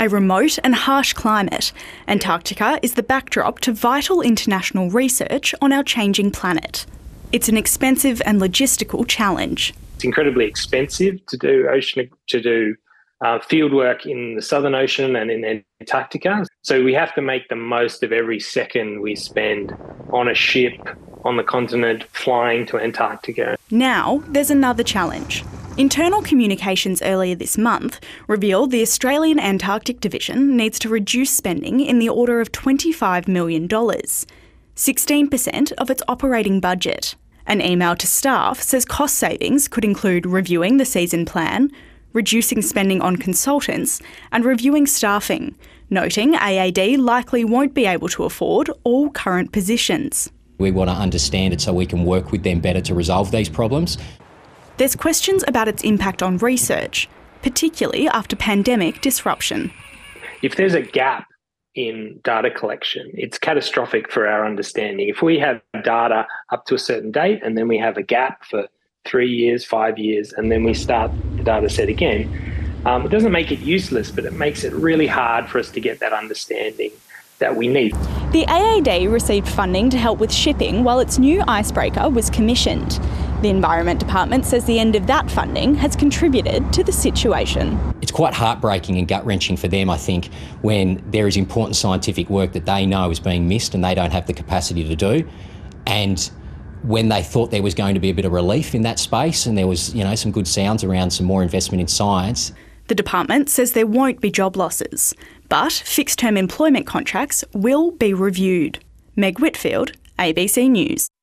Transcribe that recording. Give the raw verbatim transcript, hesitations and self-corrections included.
A remote and harsh climate, Antarctica is the backdrop to vital international research on our changing planet. It's an expensive and logistical challenge. It's incredibly expensive to do ocean to do uh, field work in the Southern Ocean and in Antarctica. So we have to make the most of every second we spend on a ship on the continent flying to Antarctica. Now there's another challenge. Internal communications earlier this month revealed the Australian Antarctic Division needs to reduce spending in the order of twenty-five million dollars, sixteen percent of its operating budget. An email to staff says cost savings could include reviewing the season plan, reducing spending on consultants, and reviewing staffing, noting A A D likely won't be able to afford all current positions. We want to understand it so we can work with them better to resolve these problems. There's questions about its impact on research, particularly after pandemic disruption. If there's a gap in data collection, it's catastrophic for our understanding. If we have data up to a certain date and then we have a gap for three years, five years, and then we start the data set again, um, it doesn't make it useless, but it makes it really hard for us to get that understanding that we need. The A A D received funding to help with shipping while its new icebreaker was commissioned. The Environment Department says the end of that funding has contributed to the situation. It's quite heartbreaking and gut-wrenching for them, I think, when there is important scientific work that they know is being missed and they don't have the capacity to do. And when they thought there was going to be a bit of relief in that space and there was, you know, some good sounds around some more investment in science. The department says there won't be job losses, but fixed-term employment contracts will be reviewed. Meg Whitfield, A B C News.